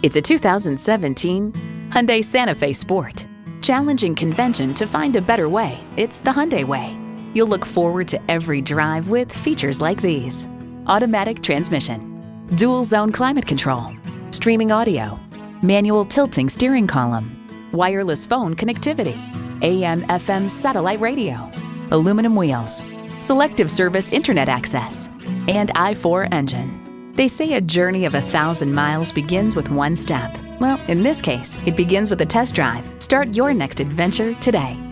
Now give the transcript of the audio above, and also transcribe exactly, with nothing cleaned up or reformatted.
It's a two thousand seventeen Hyundai Santa Fe Sport. Challenging convention to find a better way. It's the Hyundai way. You'll look forward to every drive with features like these: automatic transmission, dual zone climate control, streaming audio, manual tilting steering column, wireless phone connectivity, A M F M satellite radio, aluminum wheels, selective service internet access, and I four engine. They say a journey of a thousand miles begins with one step. Well, in this case, it begins with a test drive. Start your next adventure today.